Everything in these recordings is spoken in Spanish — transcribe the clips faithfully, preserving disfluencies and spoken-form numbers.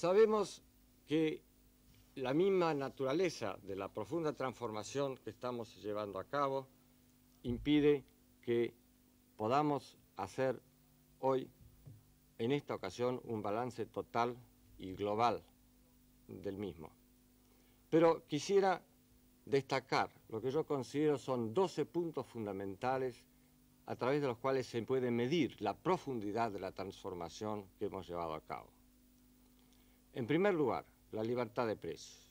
Sabemos que la misma naturaleza de la profunda transformación que estamos llevando a cabo impide que podamos hacer hoy, en esta ocasión, un balance total y global del mismo. Pero quisiera destacar lo que yo considero son doce puntos fundamentales a través de los cuales se puede medir la profundidad de la transformación que hemos llevado a cabo. En primer lugar, la libertad de precios,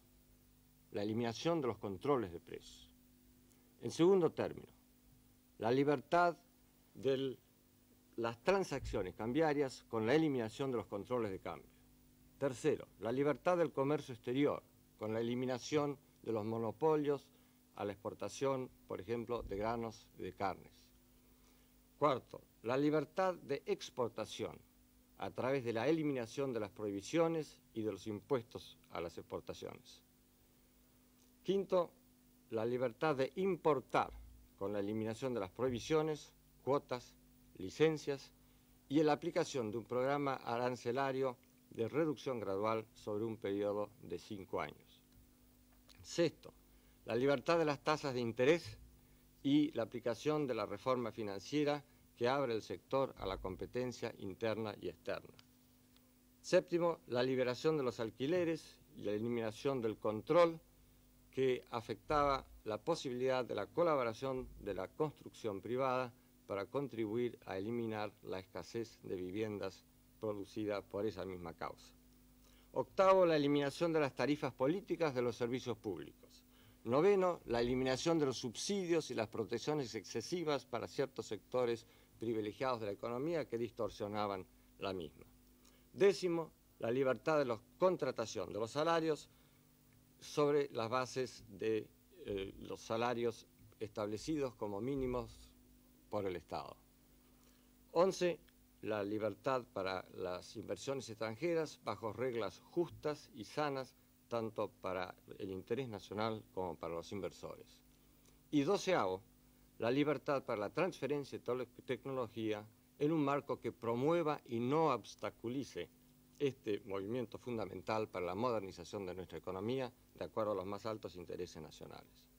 la eliminación de los controles de precios. En segundo término, la libertad de las transacciones cambiarias con la eliminación de los controles de cambio. Tercero, la libertad del comercio exterior con la eliminación de los monopolios a la exportación, por ejemplo, de granos y de carnes. Cuarto, la libertad de exportación a través de la eliminación de las prohibiciones y de los impuestos a las exportaciones. Quinto, la libertad de importar con la eliminación de las prohibiciones, cuotas, licencias y la aplicación de un programa arancelario de reducción gradual sobre un periodo de cinco años. Sexto, la libertad de las tasas de interés y la aplicación de la reforma financiera que abre el sector a la competencia interna y externa. Séptimo, la liberación de los alquileres y la eliminación del control que afectaba la posibilidad de la colaboración de la construcción privada para contribuir a eliminar la escasez de viviendas producida por esa misma causa. Octavo, la eliminación de las tarifas políticas de los servicios públicos. Noveno, la eliminación de los subsidios y las protecciones excesivas para ciertos sectores privilegiados de la economía que distorsionaban la misma. Décimo, la libertad de la contratación de los salarios sobre las bases de eh, los salarios establecidos como mínimos por el Estado. Once, la libertad para las inversiones extranjeras bajo reglas justas y sanas, tanto para el interés nacional como para los inversores. Y doceavo, la libertad para la transferencia de tecnología en un marco que promueva y no obstaculice este movimiento fundamental para la modernización de nuestra economía de acuerdo a los más altos intereses nacionales.